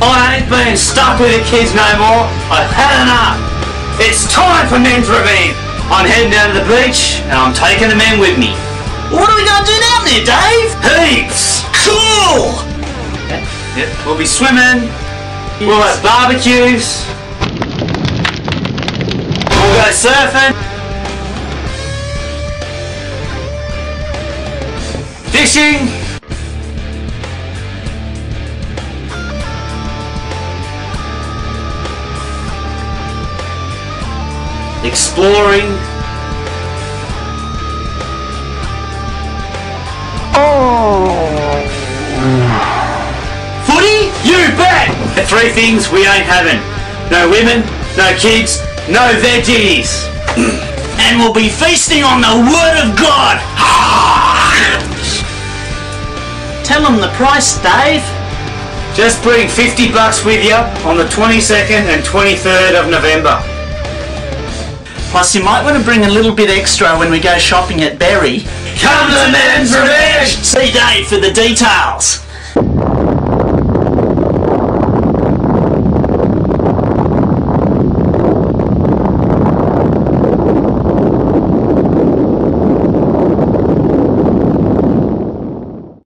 I ain't being stuck with the kids no more. I've had enough. It's time for Men's Revenge. I'm heading down to the beach and I'm taking the men with me. What are we going to do down there, Dave? Heaps. Cool. Yeah, yeah. We'll be swimming. Yes. We'll have barbecues. We'll go surfing. Fishing. Exploring. Oh. Footy? You bet! The three things we ain't having. No women, no kids, no veggies. And we'll be feasting on the Word of God. Tell them the price, Dave. Just bring $50 with you on the 22nd and 23rd of November. Plus, you might want to bring a little bit extra when we go shopping at Bury. Come to the Men's Revenge! See Dave for the details.